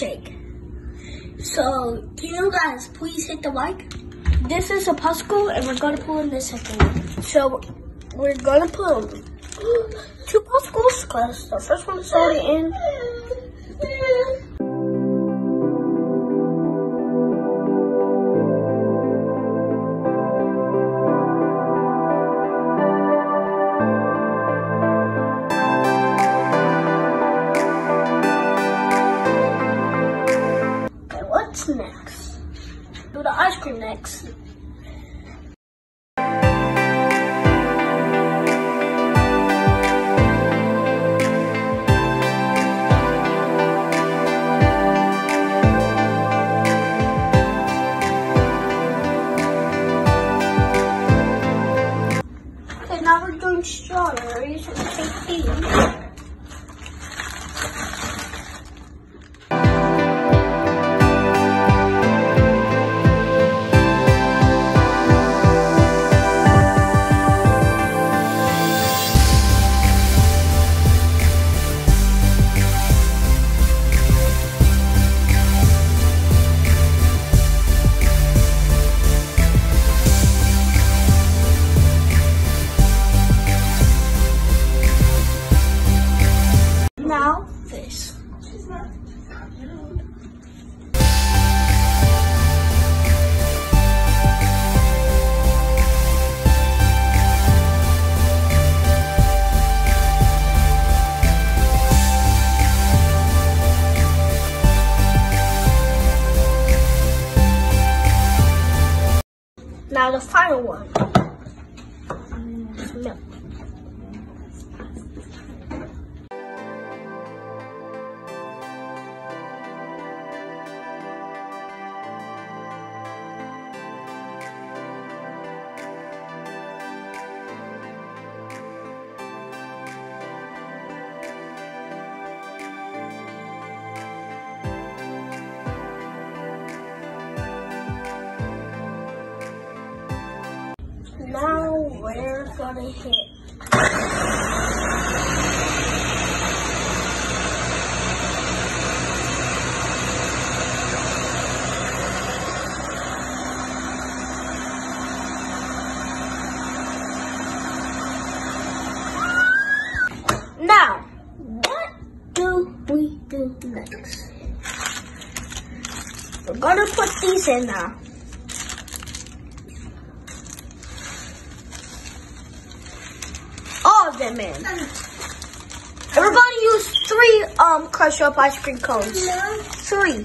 watching. So, guys, please hit the like. This is a puzzle, and we're gonna pull in this second one. So, we're gonna pull two puzzles, because the first one is already in. Next. Do the ice cream next. Okay, now we're doing strawberries. Let's take these. Now the final one. Milk. Now we're gonna hit now. What do we do next? We're gonna put these in now. Them in. Everybody use 3 Crush Up ice cream cones. Yeah. 3.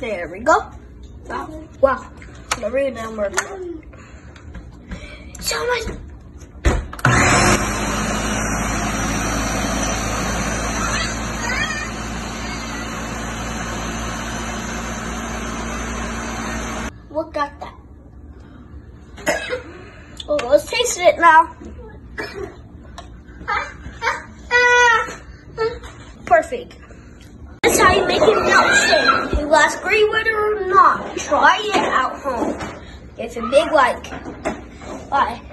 There we go. Wow. Wow. The real number. So much. Look at that. Oh, let's taste it now. Perfect. That's how you make a milkshake. If you guys agree with it or not, try it out home. Give it a big like. Bye.